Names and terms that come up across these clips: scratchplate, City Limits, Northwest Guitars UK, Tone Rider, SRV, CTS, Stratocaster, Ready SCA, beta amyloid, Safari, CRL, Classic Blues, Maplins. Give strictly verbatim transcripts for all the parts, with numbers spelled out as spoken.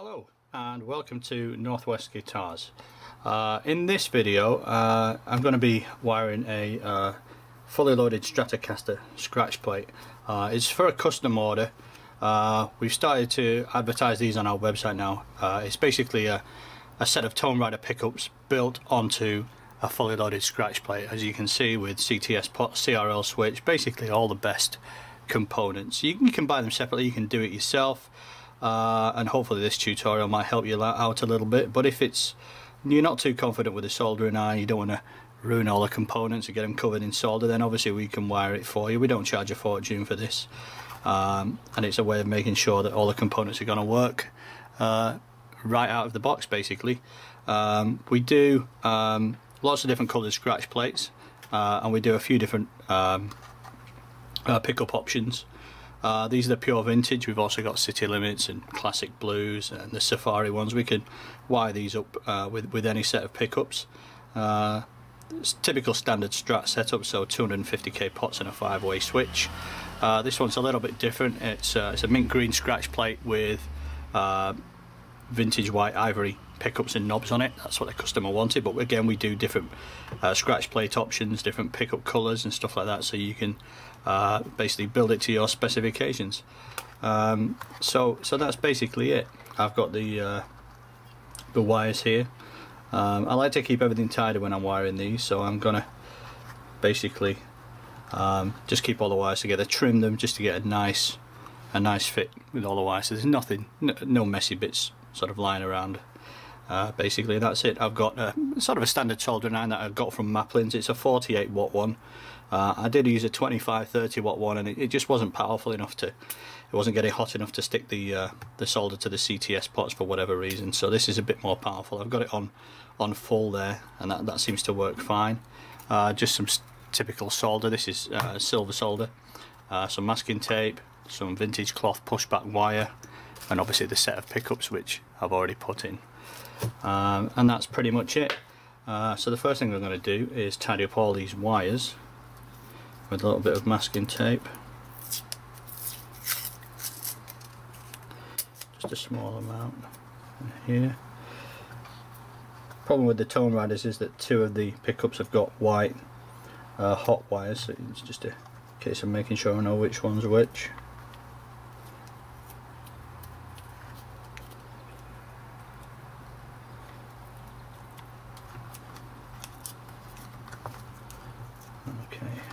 Hello and welcome to Northwest Guitars. Uh, in this video uh, I'm going to be wiring a uh, fully loaded Stratocaster scratch plate. Uh, it's for a custom order. Uh, we've started to advertise these on our website now. Uh, it's basically a, a set of Tone Rider pickups built onto a fully loaded scratch plate, as you can see, with C T S pot, C R L switch, basically all the best components. You can, you can buy them separately, you can do it yourself. Uh, and hopefully this tutorial might help you out a little bit, but if it's you're not too confident with the soldering iron, you don't want to ruin all the components or get them covered in solder, then obviously we can wire it for you. We don't charge a fortune for this, um, and it's a way of making sure that all the components are going to work uh, right out of the box basically. Um, we do um, lots of different coloured scratch plates, uh, and we do a few different um, uh, pickup options. Uh, these are the pure vintage. We've also got City Limits and Classic Blues and the Safari ones. We can wire these up uh, with, with any set of pickups. Uh, it's typical standard Strat setup, so two hundred fifty K pots and a five-way switch. Uh, this one's a little bit different. It's, uh, it's a mint green scratch plate with uh, vintage white ivory pickups and knobs on it. That's what the customer wanted, but again we do different uh, scratch plate options, different pickup colours and stuff like that, so you can uh, basically build it to your specifications. um, so so that's basically it. I've got the uh, the wires here. um, I like to keep everything tidy when I'm wiring these, so I'm gonna basically um, just keep all the wires together, trim them just to get a nice a nice fit with all the wires, so there's nothing, no messy bits sort of lying around. Uh, basically that's it. I've got a, sort of a standard soldering iron that I got from Maplins. It's a forty-eight watt one. Uh, I did use a twenty-five, thirty watt one, and it, it just wasn't powerful enough to, it wasn't getting hot enough to stick the uh, the solder to the C T S pots for whatever reason, so this is a bit more powerful. I've got it on on full there, and that, that seems to work fine. Uh, just some typical solder. This is uh, silver solder, uh, some masking tape, some vintage cloth pushback wire, and obviously the set of pickups which I've already put in. Um, and that's pretty much it. Uh, so the first thing I'm going to do is tidy up all these wires with a little bit of masking tape, just a small amount in here. Problem with the Tone Riders is that two of the pickups have got white uh, hot wires, so it's just a case of making sure I know which one's which.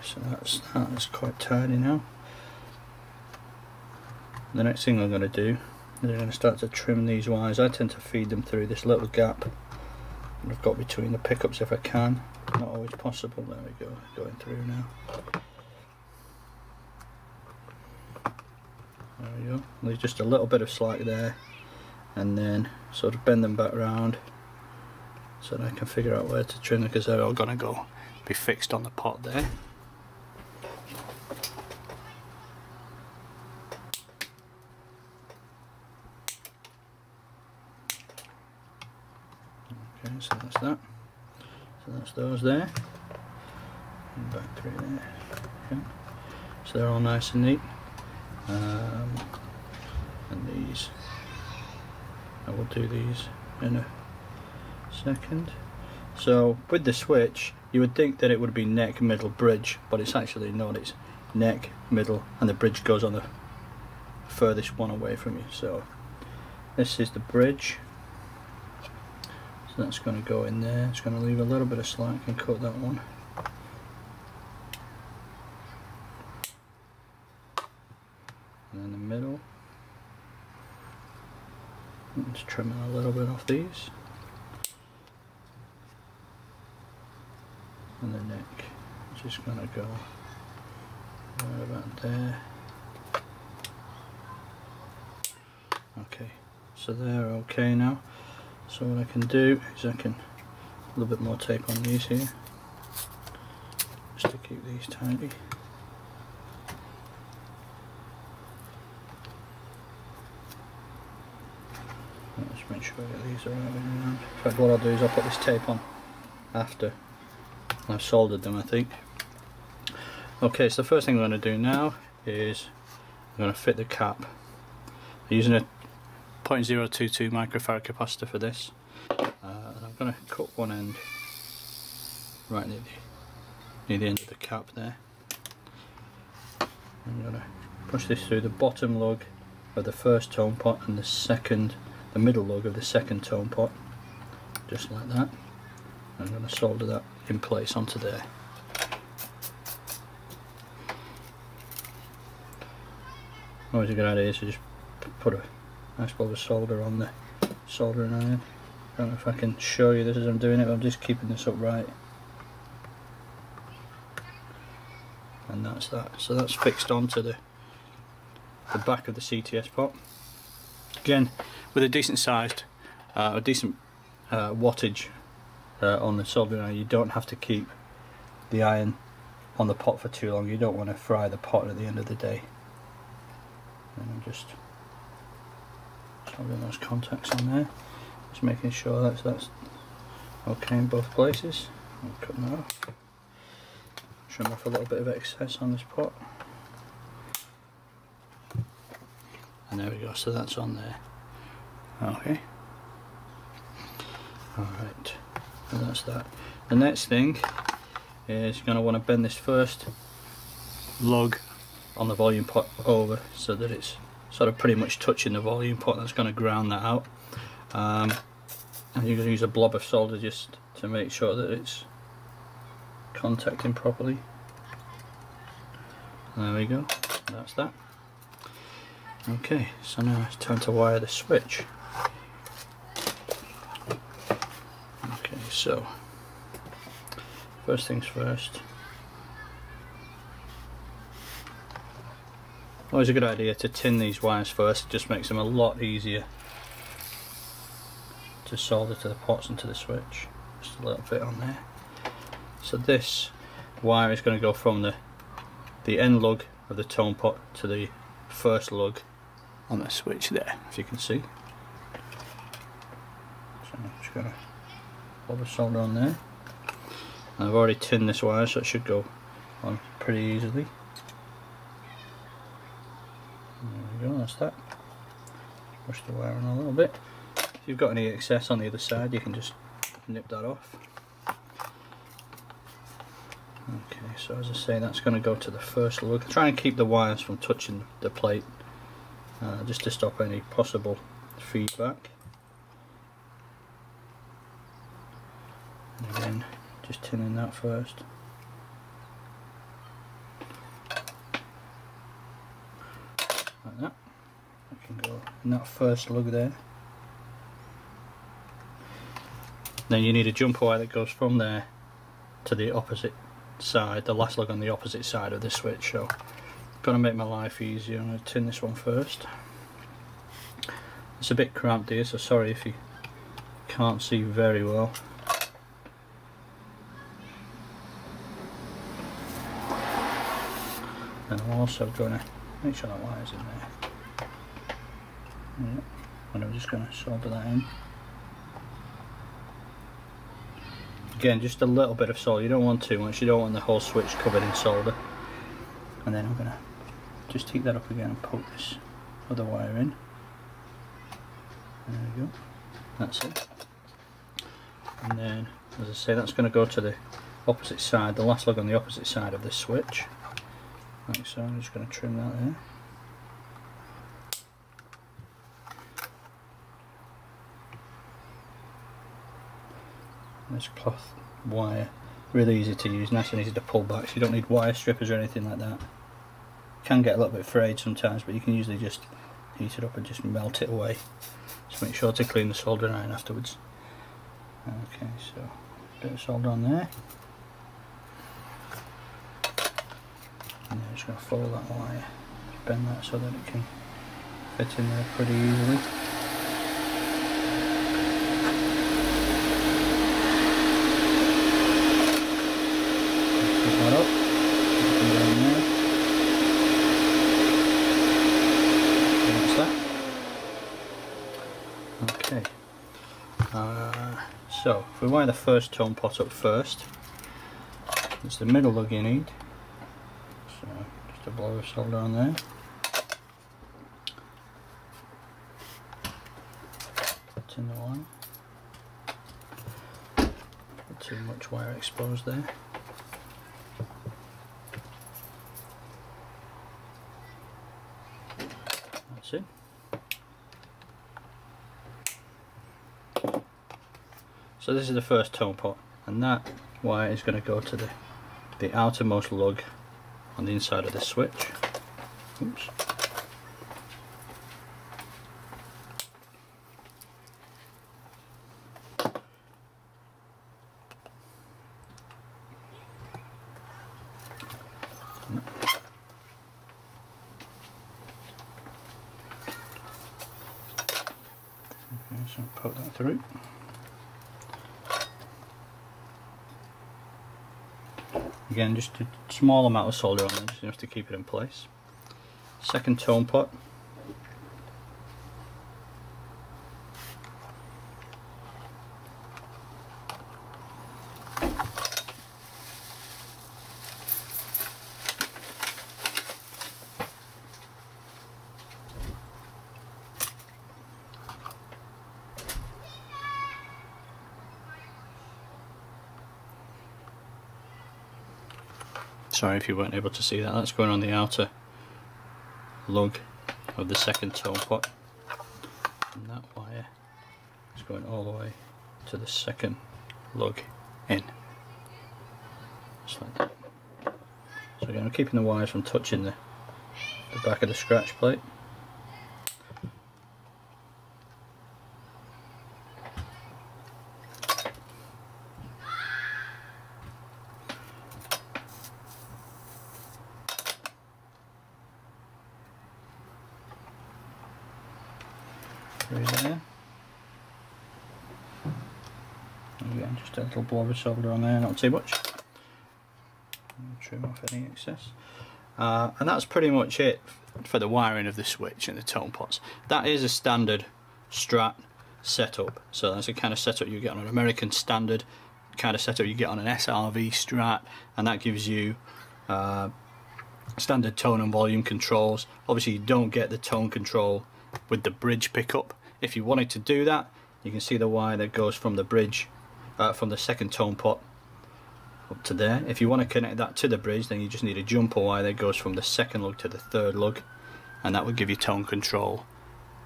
So that's, that's quite tidy now. The next thing I'm going to do is I'm going to start to trim these wires. I tend to feed them through this little gap I've got between the pickups if I can. Not always possible. There we go, going through now. There we go. Leave just a little bit of slack there, and then sort of bend them back round so that I can figure out where to trim them, because they're all going to go be fixed on the pot there. So that's that. So that's those there. And back through there. Okay. So they're all nice and neat. Um, and these, I will do these in a second. So with the switch, you would think that it would be neck, middle, bridge, but it's actually not. It's neck, middle, and the bridge goes on the furthest one away from you. So this is the bridge. That's going to go in there. It's going to leave a little bit of slack and cut that one. And then the middle. I'm just trimming a little bit off these. And the neck. It's just going to go right about there. Okay, so they're okay now. So what I can do is I can a little bit more tape on these here, just to keep these tidy. Let's make sure that these are all around. In fact, what I'll do is I'll put this tape on after I've soldered them, I think. Okay, so the first thing I'm going to do now is I'm going to fit the cap. I'm using a zero point zero two two microfarad capacitor for this. Uh, I'm going to cut one end right near the, near the end of the cap there. I'm going to push this through the bottom lug of the first tone pot and the second, the middle lug of the second tone pot, just like that. I'm going to solder that in place onto there. Always a good idea to just put a nice blob of solder on the soldering iron. I don't know if I can show you this as I'm doing it, but I'm just keeping this upright. And that's that. So that's fixed onto the the back of the C T S pot. Again, with a decent sized, uh, a decent uh, wattage uh, on the soldering iron, you don't have to keep the iron on the pot for too long. You don't want to fry the pot at the end of the day. And I'm just soldering those contacts on there, just making sure that's that's okay in both places. I'll cut that off. Trim off a little bit of excess on this pot. And there we go, so that's on there. Okay. Alright, and that's that. The next thing is you're going to want to bend this first lug on the volume pot over so that it's sort of pretty much touching the volume pot. That's going to ground that out. Um, and you're going to use a blob of solder just to make sure that it's contacting properly. There we go, that's that. Okay, so now it's time to wire the switch. Okay, so first things first. Always a good idea to tin these wires first. It just makes them a lot easier to solder to the pots and to the switch. Just a little bit on there. So this wire is going to go from the the end lug of the tone pot to the first lug on the switch there, if you can see. So I'm just going to pop the solder on there. And I've already tinned this wire, so it should go on pretty easily. There we go, that's that. Push the wire on a little bit. If you've got any excess on the other side, you can just nip that off. Okay, so as I say, that's going to go to the first lug. Try and keep the wires from touching the plate, uh, just to stop any possible feedback. And then just tinning that first. Like that. That can go in that first lug there. Then you need a jumper wire that goes from there to the opposite side, the last lug on the opposite side of the switch. So I'm going to make my life easier. I'm going to tin this one first. It's a bit cramped here, so sorry if you can't see very well. And I'm also going to make sure that wire's in there. Yep. And I'm just going to solder that in. Again, just a little bit of solder. You don't want too much. You don't want the whole switch covered in solder. And then I'm going to just heat that up again and poke this other wire in. There we go. That's it. And then, as I say, that's going to go to the opposite side, the last lug on the opposite side of this switch. Like so, I'm just going to trim that there. This cloth wire, really easy to use, nice and easy to pull back, so you don't need wire strippers or anything like that. Can get a little bit frayed sometimes, but you can usually just heat it up and just melt it away. Just make sure to clean the soldering iron afterwards. Okay, so a bit of solder on there. And I'm just going to follow that wire, bend that so that it can fit in there pretty easily. Pick that up, put it in there. And that's that. Okay, uh, so if we wire the first tone pot up first, it's the middle lug you need. So just a blob of solder on there. in the line. Not too much wire exposed there. That's it. So this is the first tone pot, and that wire is going to go to the, the outermost lug on the inside of the switch. Oops. Through. Again, just a small amount of solder on there, just enough to keep it in place. Second tone pot. Sorry if you weren't able to see that, that's going on the outer lug of the second tone pot, and that wire is going all the way to the second lug in, just like that. So again, I'm keeping the wires from touching the, the back of the scratch plate. Blob of solder on there, not too much. Trim off any excess, uh, and that's pretty much it for the wiring of the switch and the tone pots. That is a standard Strat setup, so that's the kind of setup you get on an American standard, kind of setup you get on an S R V Strat, and that gives you uh, standard tone and volume controls. Obviously, you don't get the tone control with the bridge pickup. If you wanted to do that, you can see the wire that goes from the bridge. Uh, from the second tone pot up to there. If you want to connect that to the bridge, then you just need a jumper wire that goes from the second lug to the third lug, and that would give you tone control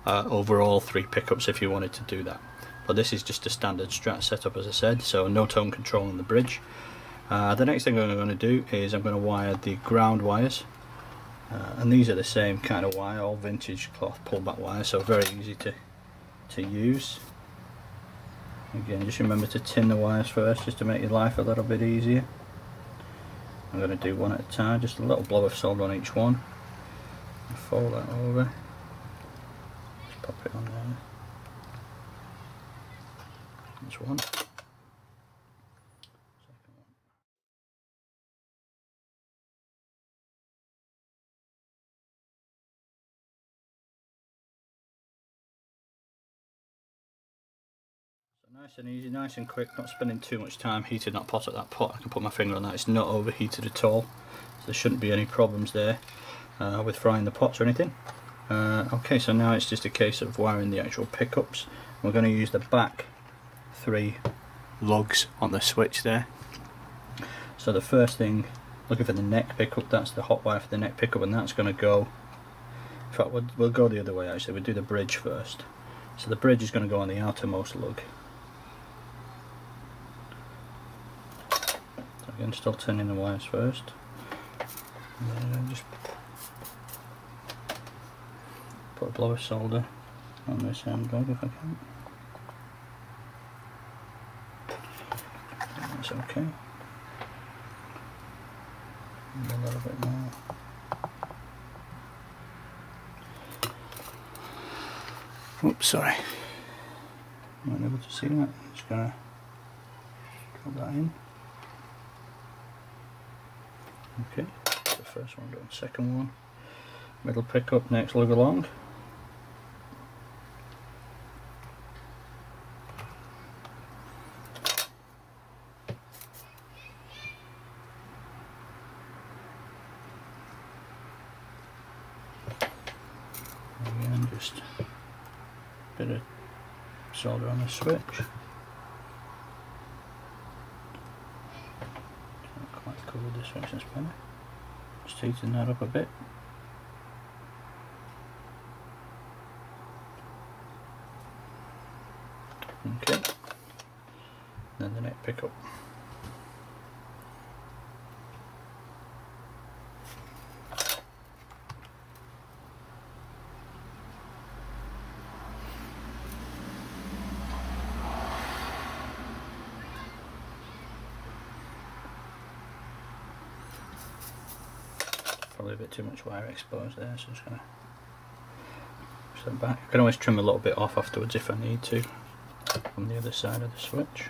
uh, over all three pickups if you wanted to do that. But this is just a standard Strat setup, as I said, so no tone control on the bridge. Uh, the next thing I'm going to do is I'm going to wire the ground wires, uh, and these are the same kind of wire, all vintage cloth pullback wire, so very easy to to use. Again, just remember to tin the wires first, just to make your life a little bit easier. I'm going to do one at a time, just a little blob of solder on each one. And fold that over. Just pop it on there. That's one. Nice and easy, nice and quick, not spending too much time heating that pot at that pot. I can put my finger on that, it's not overheated at all, so there shouldn't be any problems there uh, with frying the pots or anything. Uh, okay, so now it's just a case of wiring the actual pickups. We're going to use the back three lugs on the switch there. So the first thing, looking for the neck pickup, that's the hot wire for the neck pickup, and that's going to go, in fact we'll, we'll go the other way actually, we'll do the bridge first. So the bridge is going to go on the outermost lug. Again, still turning the wires first. And then just put a blob of solder on this end lug if I can. That's okay. And a little bit more. Oops, sorry. Not able to see that. Just gonna drop that in. Okay, that's the first one done, second one, middle pickup, next lug along. And just a bit of solder on the switch. Not quite cool with this friction spinner. Just tighten that up a bit. Okay. Then the neck pickup. Probably a bit too much wire exposed there, so I'm just going to push that back. I can always trim a little bit off afterwards if I need to, from the other side of the switch.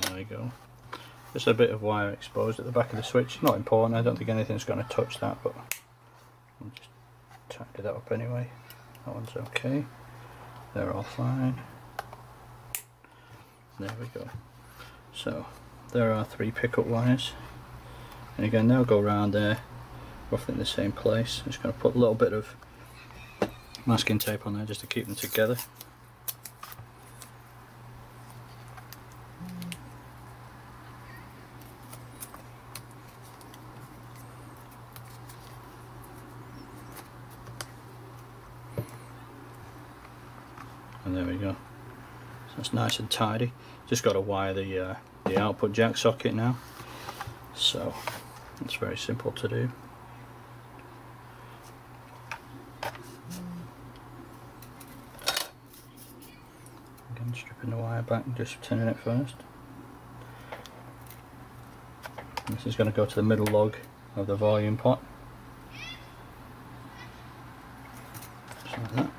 There we go. Just a bit of wire exposed at the back of the switch. Not important, I don't think anything's going to touch that, but I'll just tidy that up anyway. That one's okay. They're all fine. There we go. So there are three pickup wires. And again, they'll go around there, roughly in the same place. I'm just going to put a little bit of masking tape on there just to keep them together. And there we go. So it's nice and tidy. Just got to wire the uh, the output jack socket now. So it's very simple to do. Again, stripping the wire back and just turning it first. And this is going to go to the middle log of the volume pot. Just like that.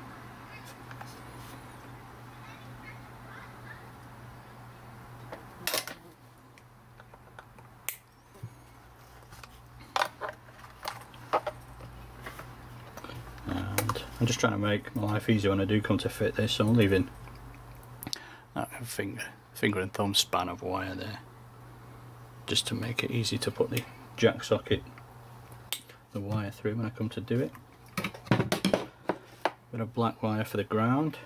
I'm just trying to make my life easier when I do come to fit this, so I'm leaving that finger, finger and thumb span of wire there, just to make it easy to put the jack socket, the wire through when I come to do it. Bit of black wire for the ground.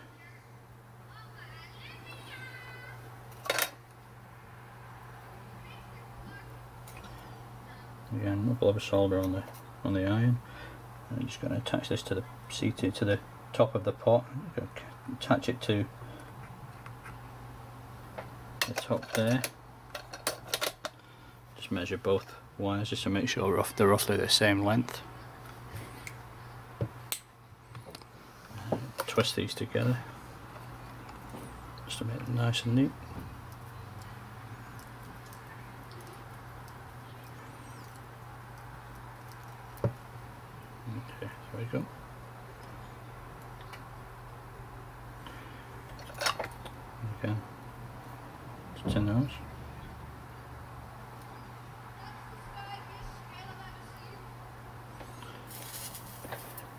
Again, a blob of solder on the on the iron. I'm just going to attach this to the C T, to the top of the pot. Attach it to the top there. Just measure both wires just to make sure they're roughly the same length. And twist these together just to make them nice and neat.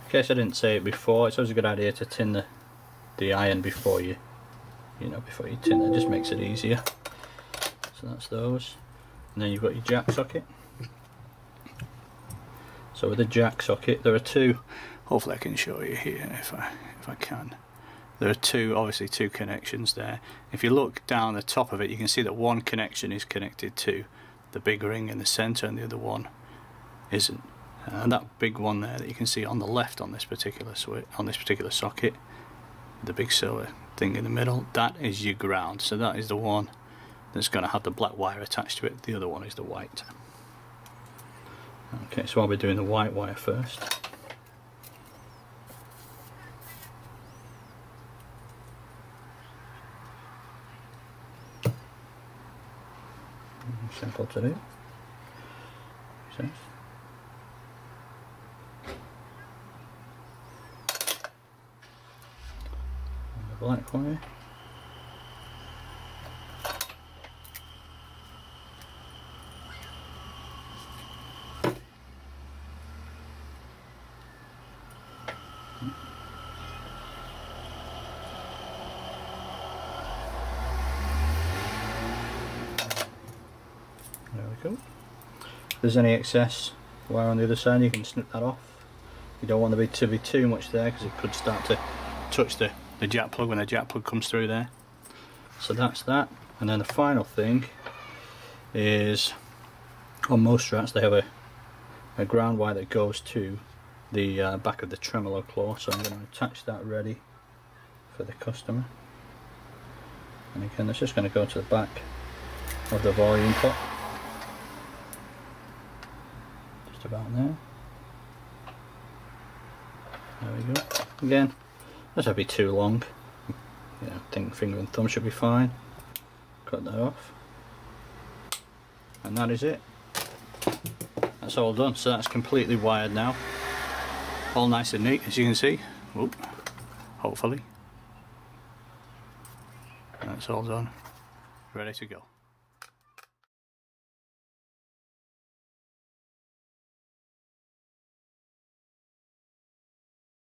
In case I didn't say it before, it's always a good idea to tin the the iron before you, you know, before you tin it. Just makes it easier. So that's those, and then you've got your jack socket. So with the jack socket, there are two. Hopefully, I can show you here if I if I can. There are two, obviously two connections there. If you look down the top of it, you can see that one connection is connected to the big ring in the centre, and the other one isn't. And that big one there that you can see on the left on this particular switch, on this particular socket, the big silver thing in the middle, that is your ground. So that is the one that's going to have the black wire attached to it. The other one is the white. Okay, so I'll be doing the white wire first. Simple to do. So. Black wire. cool. If there's any excess wire on the other side, you can snip that off. You don't want there to be too much there because it could start to touch the, the jack plug when the jack plug comes through there. So that's that. And then the final thing is, on most Strats they have a, a ground wire that goes to the uh, back of the tremolo claw, so I'm going to attach that ready for the customer. And again, that's just going to go to the back of the volume pot, just about there. There we go. Again, that's not be too long. Yeah, I think finger and thumb should be fine. Cut that off, and that is it. That's all done. So that's completely wired now, all nice and neat, as you can see. Oop. Hopefully that's all done, ready to go.